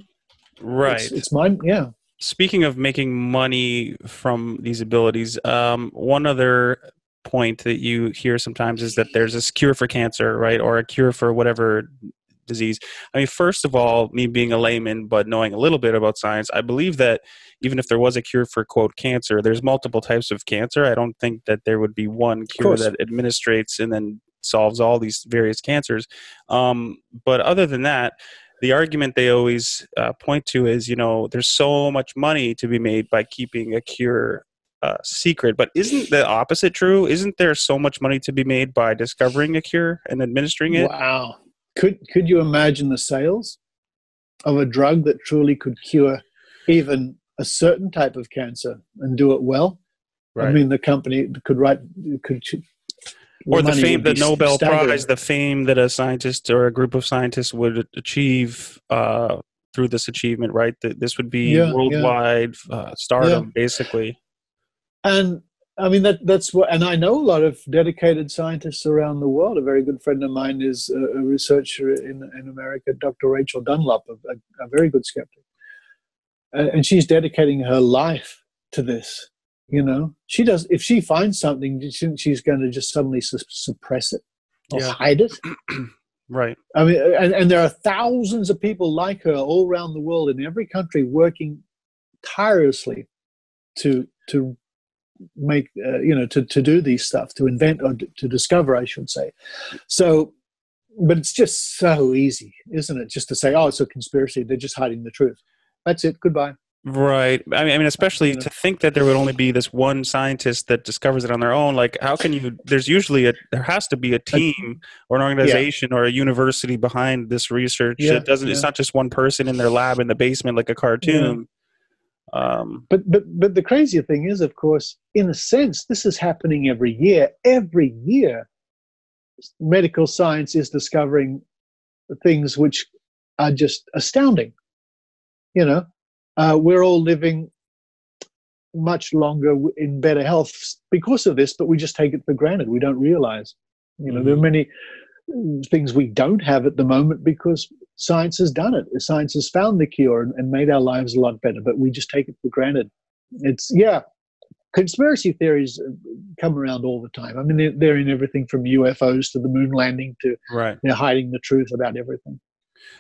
Right. It's, it's mine, yeah. Speaking of making money from these abilities, um, one other point that you hear sometimes is that there's a cure for cancer, right? Or a cure for whatever disease. I mean, first of all, me being a layman, but knowing a little bit about science, I believe that even if there was a cure for, quote, cancer, there's multiple types of cancer. I don't think that there would be one cure that administrates and then solves all these various cancers. Um, but other than that, the argument they always uh, point to is, you know, there's so much money to be made by keeping a cure uh, secret. But isn't the opposite true? Isn't there so much money to be made by discovering a cure and administering it? Wow. Could could you imagine the sales of a drug that truly could cure even a certain type of cancer and do it well? Right. I mean, the company could write could. Or the fame, the Nobel Prize, the fame that a scientist or a group of scientists would achieve uh, through this achievement, right? That this would be yeah, worldwide yeah. Uh, stardom, yeah. basically. And I mean, that that's what, and I know a lot of dedicated scientists around the world. A very good friend of mine is a, a researcher in, in America, Doctor Rachel Dunlop, a, a very good skeptic. And, and she's dedicating her life to this, you know. She does, if she finds something, she's going to just suddenly su suppress it or yeah. hide it. Right. I mean, and, and there are thousands of people like her all around the world in every country working tirelessly to, to, make uh, you know to to do these stuff to invent or to discover, I should say. So, but it's just so easy, isn't it? Just to say, oh, it's a conspiracy. They're just hiding the truth. That's it. Goodbye. Right. I mean, I mean, especially you know. to think that there would only be this one scientist that discovers it on their own. Like, how can you? There's usually a there has to be a team or an organization yeah. or a university behind this research. Yeah, it doesn't. Yeah. It's not just one person in their lab in the basement like a cartoon. Yeah. Um, but, but, but the crazier thing is, of course, in a sense, this is happening every year. Every year, medical science is discovering things which are just astounding. You know, uh, we're all living much longer in better health because of this, but we just take it for granted. We don't realize, you know, mm-hmm. there are many things we don't have at the moment because science has done it. Science has found the cure and, and made our lives a lot better, but we just take it for granted. It's, yeah, conspiracy theories come around all the time. I mean, they're, they're in everything from U F Os to the moon landing to right. they're hiding the truth about everything.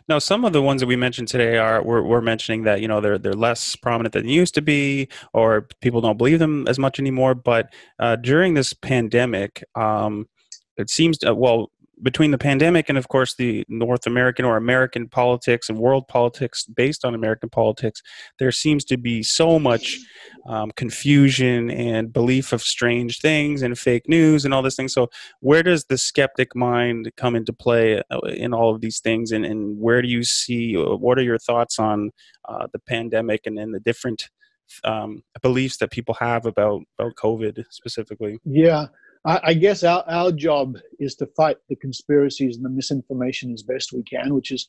Now, some of the ones that we mentioned today are we're, we're mentioning that, you know, they're they're less prominent than they used to be, or people don't believe them as much anymore. But uh, during this pandemic, um, it seems to, well, between the pandemic and, of course, the North American or American politics and world politics based on American politics, there seems to be so much um, confusion and belief of strange things and fake news and all this thing. So where does the skeptic mind come into play in all of these things? And, and where do you see, what are your thoughts on uh, the pandemic and then the different um, beliefs that people have about, about COVID specifically? Yeah. I guess our, our job is to fight the conspiracies and the misinformation as best we can, which is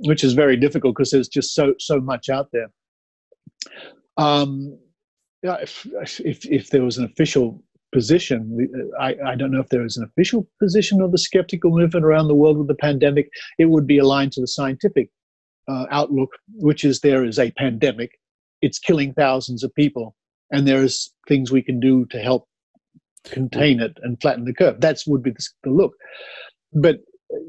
which is very difficult because there's just so so much out there. Um, if, if if there was an official position, I, I don't know if there is an official position of the skeptical movement around the world with the pandemic. It would be aligned to the scientific uh, outlook, which is there is a pandemic, it's killing thousands of people, and there is things we can do to help contain it and flatten the curve. That's would be the, the look. But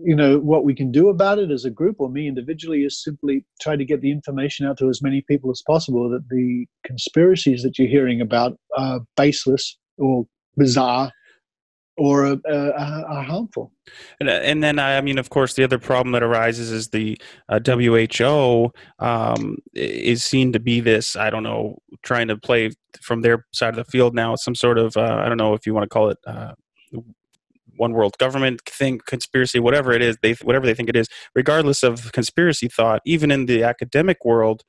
you know what we can do about it as a group or me individually is simply try to get the information out to as many people as possible that the conspiracies that you're hearing about are baseless or bizarre or uh, uh, are harmful. And, and then, I mean, of course, the other problem that arises is the uh, W H O um, is seen to be this, I don't know, trying to play from their side of the field now, some sort of, uh, I don't know if you want to call it uh, one world government thing, conspiracy, whatever it is, they, whatever they think it is, regardless of conspiracy thought, even in the academic world,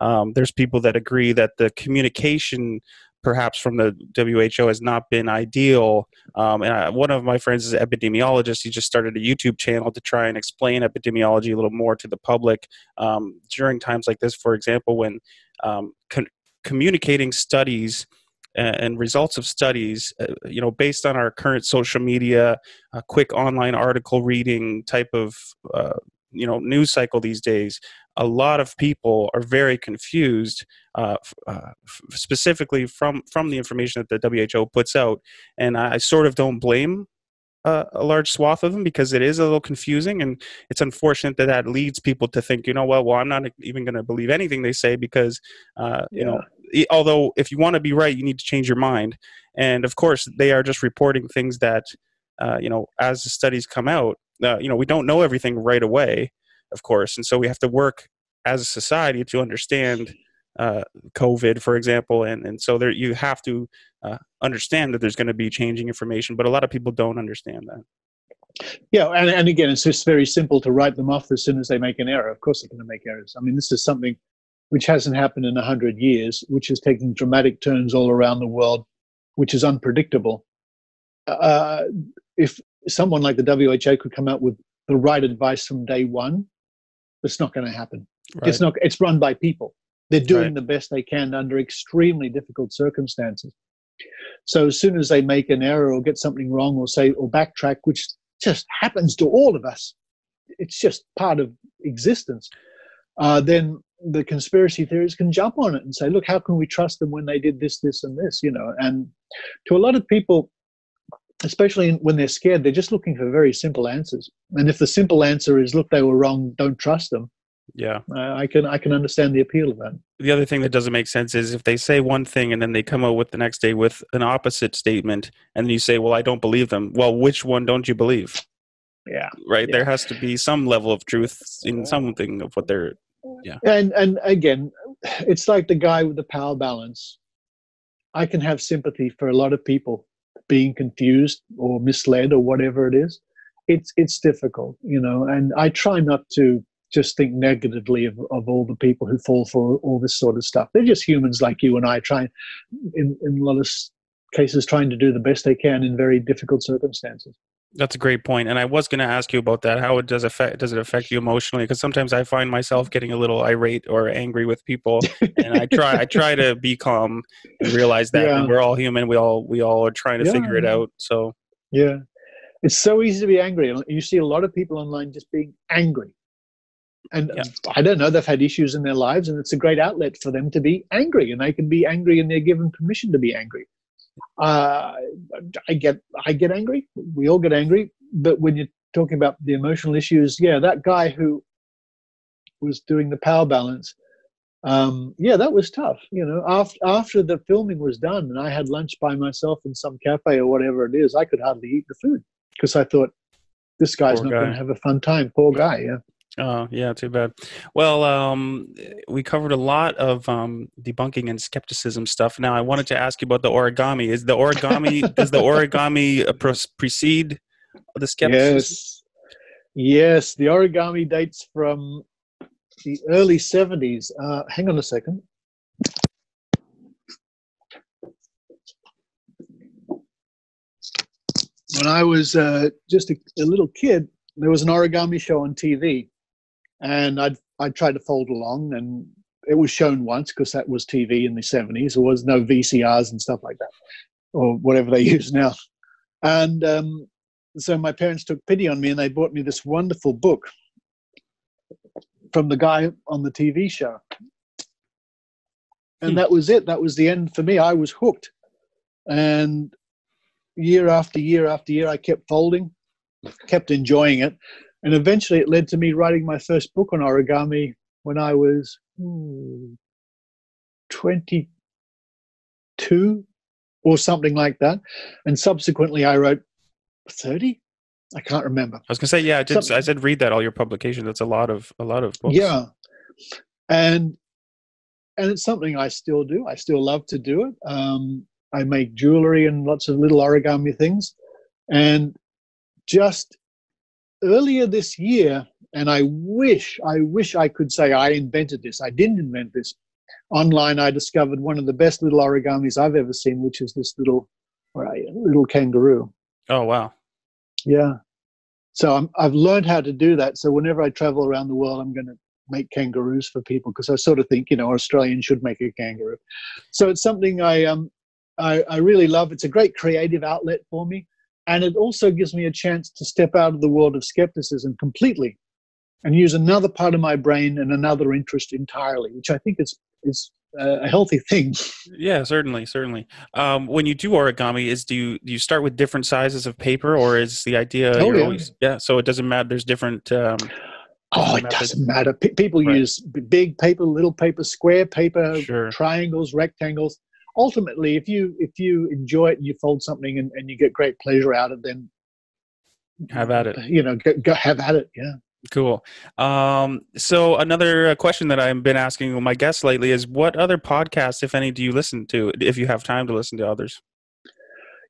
um, there's people that agree that the communication perhaps from the W H O has not been ideal. Um, and I, one of my friends is an epidemiologist. He just started a YouTube channel to try and explain epidemiology a little more to the public um, during times like this, for example, when um, con communicating studies and results of studies, uh, you know, based on our current social media, uh, quick online article reading type of uh, you know, news cycle these days, a lot of people are very confused, uh, uh, specifically from, from the information that the W H O puts out. And I, I sort of don't blame uh, a large swath of them, because it is a little confusing. And it's unfortunate that that leads people to think, you know, well, well I'm not even going to believe anything they say because, uh, yeah. you know, although if you want to be right, you need to change your mind. And of course, they are just reporting things that, uh, you know, as the studies come out, uh, you know, we don't know everything right away, of course. And so we have to work as a society to understand uh, COVID, for example. And, and so there, you have to uh, understand that there's going to be changing information, but a lot of people don't understand that. Yeah, and, and again, it's just very simple to write them off as soon as they make an error. Of course they're going to make errors. I mean, this is something which hasn't happened in a hundred years, which is taking dramatic turns all around the world, which is unpredictable. Uh, if someone like the W H O could come out with the right advice from day one, it's not going to happen. Right. It's not. It's run by people. They're doing right. the best they can under extremely difficult circumstances. So as soon as they make an error or get something wrong or say or backtrack, which just happens to all of us, it's just part of existence, uh, then the conspiracy theories can jump on it and say, look, how can we trust them when they did this, this, and this, you know? And to a lot of people, especially when they're scared, they're just looking for very simple answers. And if the simple answer is, look, they were wrong, don't trust them. Yeah. Uh, I can, I can understand the appeal of that. The other thing that doesn't make sense is if they say one thing and then they come out with the next day with an opposite statement, and then you say, well, I don't believe them. Well, which one don't you believe? Yeah. Right. Yeah. There has to be some level of truth in something of what they're, yeah. And, and again, it's like the guy with the power balance. I can have sympathy for a lot of people being confused or misled or whatever it is. It's, it's difficult, you know, and I try not to just think negatively of, of all the people who fall for all this sort of stuff. They're just humans like you and I, trying in, in a lot of cases, trying to do the best they can in very difficult circumstances. That's a great point. And I was going to ask you about that. How it does affect, does it affect you emotionally? Because sometimes I find myself getting a little irate or angry with people, and I try, I try to be calm and realize that yeah. we're all human. We all, we all are trying to yeah. figure it out. So yeah, it's so easy to be angry. You see a lot of people online just being angry, and yeah. I don't know, they've had issues in their lives, and it's a great outlet for them to be angry, and they can be angry, and they're given permission to be angry. Uh, I get, I get angry. We all get angry. But when you're talking about the emotional issues, yeah, that guy who was doing the power balance, um, yeah, that was tough. You know, after, after the filming was done and I had lunch by myself in some cafe or whatever it is, I could hardly eat the food because I thought, this guy's Poor not guy. going to have a fun time. Poor guy. Yeah. Oh, yeah, too bad. Well, um, we covered a lot of um, debunking and skepticism stuff. Now, I wanted to ask you about the origami. Is the origami does the origami precede the skepticism? Yes, yes. The origami dates from the early seventies. Uh, hang on a second. When I was uh, just a, a little kid, there was an origami show on T V. And I'd, I'd try to fold along, and it was shown once because that was T V in the seventies. There was no V C Rs and stuff like that, or whatever they use now. And um, so my parents took pity on me, and they bought me this wonderful book from the guy on the T V show. And hmm. that was it. That was the end for me. I was hooked. And year after year after year, I kept folding, kept enjoying it. And eventually it led to me writing my first book on origami when I was hmm, twenty-two or something like that. And subsequently I wrote thirty. I can't remember. I was going to say, yeah, I did. Some, I did read that, all your publications. That's a lot of, a lot of books. Yeah. And, and it's something I still do. I still love to do it. Um, I make jewelry and lots of little origami things. And just earlier this year, and I wish, I wish I could say I invented this. I didn't invent this. Online, I discovered one of the best little origamis I've ever seen, which is this little, little kangaroo. Oh, wow. Yeah. So I'm, I've learned how to do that. So whenever I travel around the world, I'm going to make kangaroos for people because I sort of think, you know, Australians should make a kangaroo. So it's something I, um, I, I really love. It's a great creative outlet for me. And it also gives me a chance to step out of the world of skepticism completely and use another part of my brain and another interest entirely, which I think is is uh, a healthy thing. Yeah, certainly, certainly. Um, when you do origami, is do you, do you start with different sizes of paper, or is the idea? Oh, you're yeah. Always, yeah. So it doesn't matter. There's different. Um, oh, it methods. Doesn't matter. P- people right. use big paper, little paper, square paper, sure. triangles, rectangles. Ultimately, if you if you enjoy it and you fold something and, and you get great pleasure out of it, then have at it. You know, go, go have at it. Yeah. Cool. Um, so another question that I've been asking my guests lately is, what other podcasts, if any, do you listen to, if you have time to listen to others?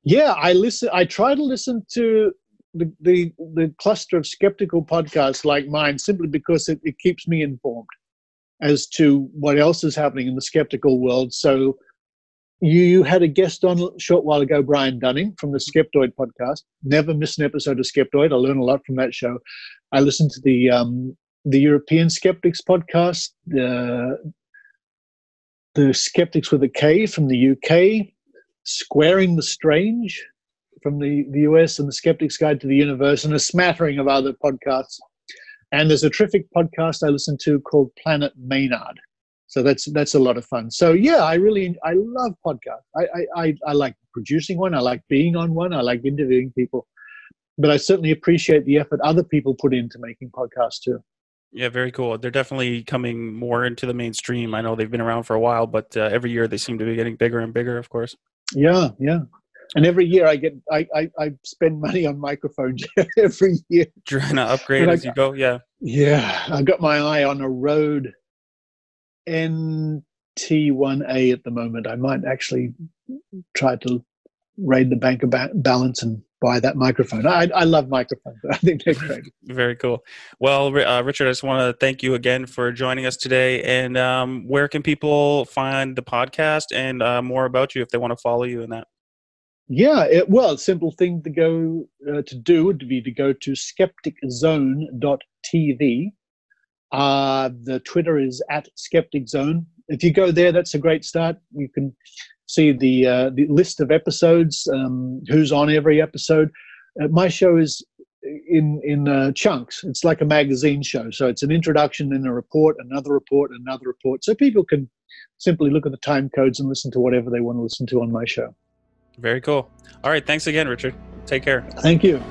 Yeah, I listen. I try to listen to the the, the cluster of skeptical podcasts like mine, simply because it, it keeps me informed as to what else is happening in the skeptical world. So you, you had a guest on a short while ago, Brian Dunning from the Skeptoid podcast. Never miss an episode of Skeptoid. I learn a lot from that show. I listen to the um, the European Skeptics podcast, uh, the Skeptics with a K from the U K, Squaring the Strange from the, the U S, and the Skeptic's Guide to the Universe, and a smattering of other podcasts. And there's a terrific podcast I listen to called Planet Maynard. So that's that's a lot of fun. So yeah, I really I love podcasts. I I I like producing one. I like being on one. I like interviewing people. But I certainly appreciate the effort other people put into making podcasts too. Yeah, very cool. They're definitely coming more into the mainstream. I know they've been around for a while, but uh, every year they seem to be getting bigger and bigger, of course. Yeah, yeah. And every year I get, I, I, I spend money on microphones every year. Trying to upgrade as I, you go, yeah. Yeah, I've got my eye on a Rode N T one A at the moment. I might actually try to raid the bank of balance and buy that microphone. I, I love microphones. I think they're great. Very cool. Well, uh, Richard, I just want to thank you again for joining us today. And um, where can people find the podcast and uh, more about you if they want to follow you in that? Yeah, it, well, simple thing to go uh, to do would be to go to skeptic zone dot t v. Uh, the Twitter is at Skeptic Zone. If you go there, that's a great start. You can see the uh, the list of episodes, um, who's on every episode. Uh, my show is in in uh, chunks. It's like a magazine show. So it's an introduction and a report, another report, another report. So people can simply look at the time codes and listen to whatever they want to listen to on my show. Very cool. All right. Thanks again, Richard. Take care. Thank you.